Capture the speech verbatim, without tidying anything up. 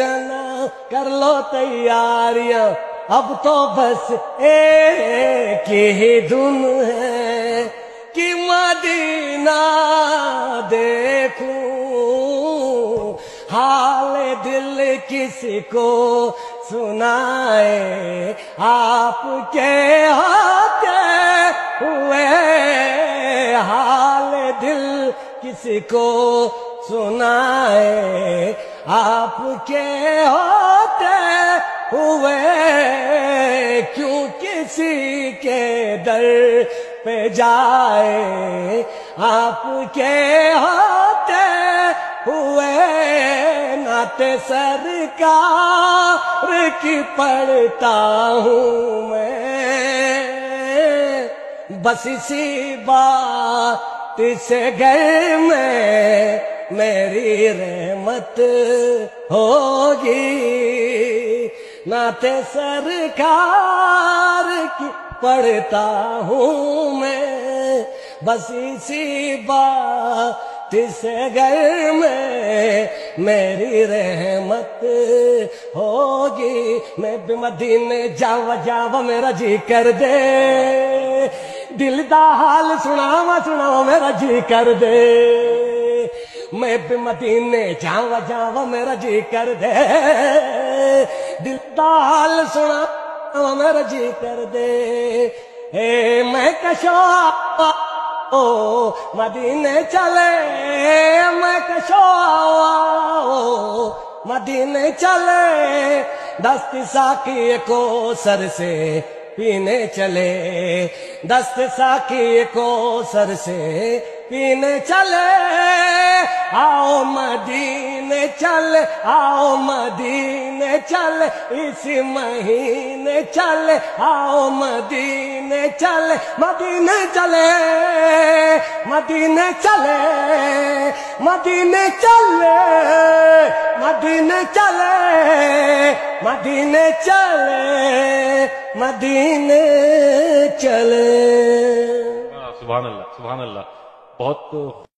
जाना, कर लो तैयारियां, अब तो बस एक ही धुन है कि मदीना देखूं, हाल दिल किसी को सुनाए आपके होते हुए, हाल दिल किसी को सुनाए आपके होते हुए, क्यों किसी के दर पे जाए आपके होते हुए, नाते सरकार की पढ़ता हूँ मैं, बस इसी बात से घर में मेरी रहमत होगी, नाते सरकार की पढ़ता हूँ मैं, बस इसी बात से घर में मेरी रहमत होगी। मैं भी मदीने जावा जावा मेरा जी कर दे, दिल दा हाल सुनावा सुनावा मेरा जी कर दे, मैं भी मदीने जावा जावा मेरा जी कर दे, दिल दा हाल सुना मेरा जी कर दे, ए मैं कशो आओ मदीने चले, मैं कशो आओ मदीने चले, दस्त साकी को सर से पीने चले, दस्त साकी को सर से पीने चले, आओ मदीने चले, आओ मदीने चले, इस महीने चले, आओ मदीने चले, मदीने चले, मदीने चले, मदीने चले, मदीने चले, मदीने चले, मदीने चले। सुभान अल्लाह, सुभान अल्लाह, बहुत